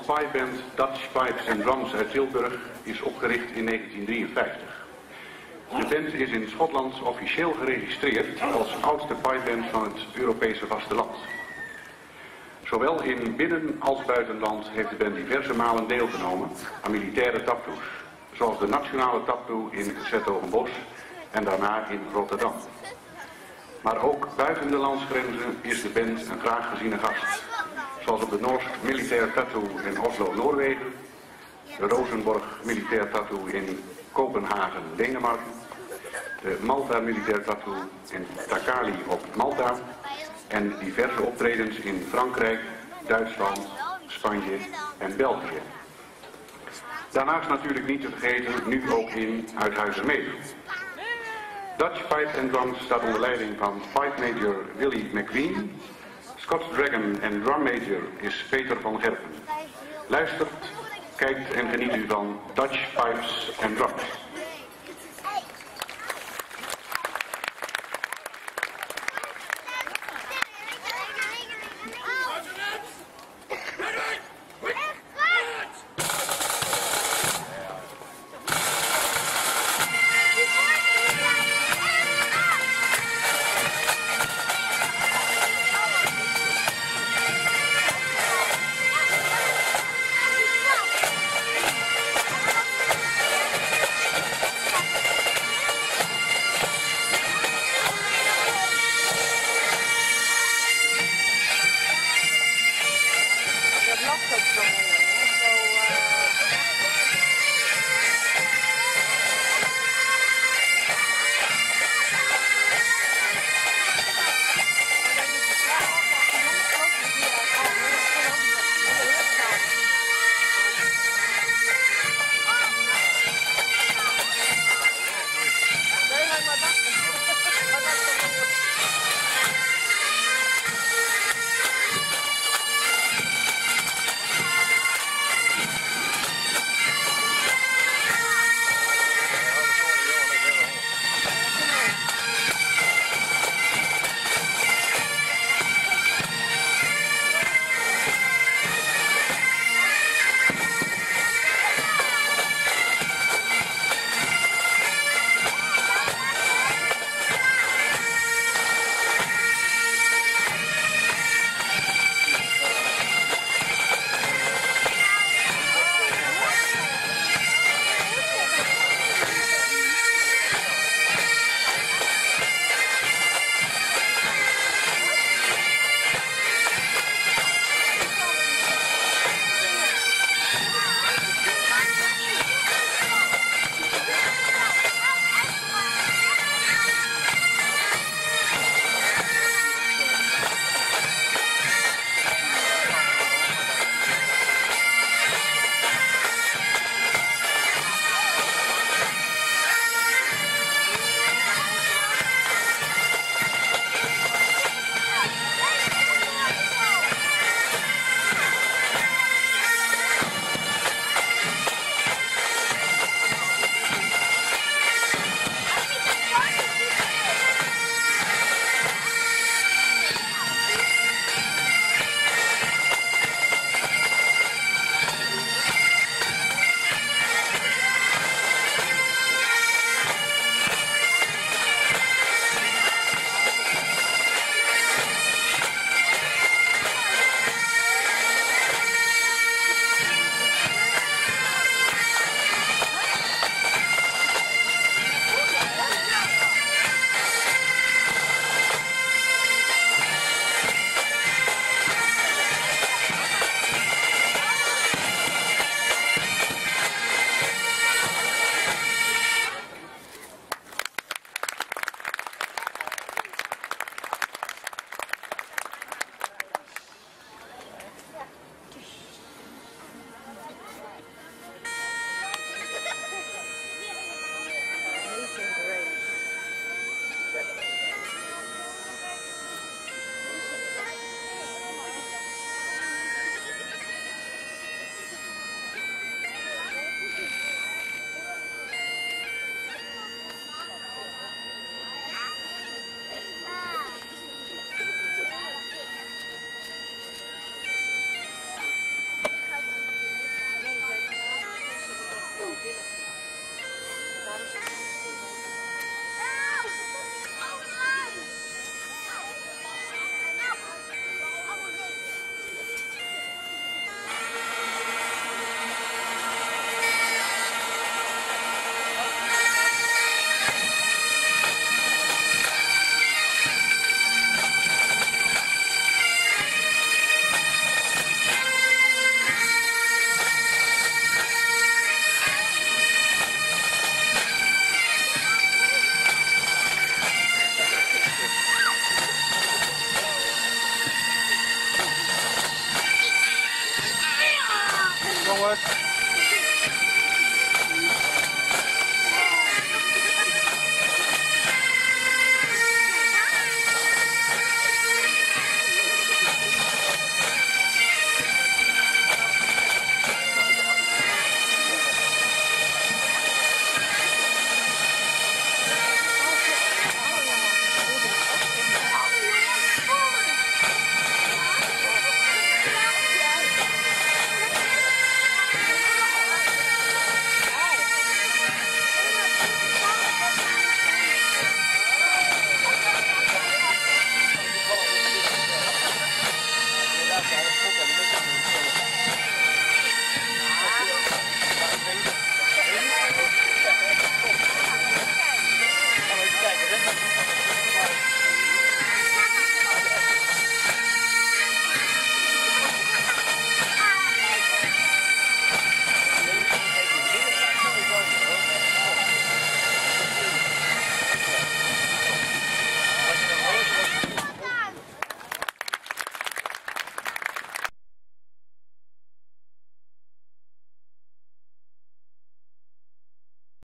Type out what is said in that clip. pieband Dutch Pipes and Drums uit Tilburg is opgericht in 1953. De band is in Schotland officieel geregistreerd als oudste pipeband van het Europese vasteland. Zowel in binnen- als buitenland heeft de band diverse malen deelgenomen aan militaire tattoos, zoals de nationale tattoo in Zetogenbosch en daarna in Rotterdam. Maar ook buiten de landsgrenzen is de band een graag geziene gast, zoals op de Noors Militair Tattoo in Oslo, Noorwegen, de Rosenborg Militair Tattoo in Kopenhagen, Denemarken, de Malta Militair Tattoo in Takali op Malta en diverse optredens in Frankrijk, Duitsland, Spanje en België. Daarnaast natuurlijk niet te vergeten, nu ook in Uithuizermeeden. Dutch Pipes and Drums staat onder leiding van Pipe Major Willy McQueen. Scots Dragon en Drum Major is Peter van Herpen. Luistert, kijkt en geniet u van Dutch Pipes and Drums.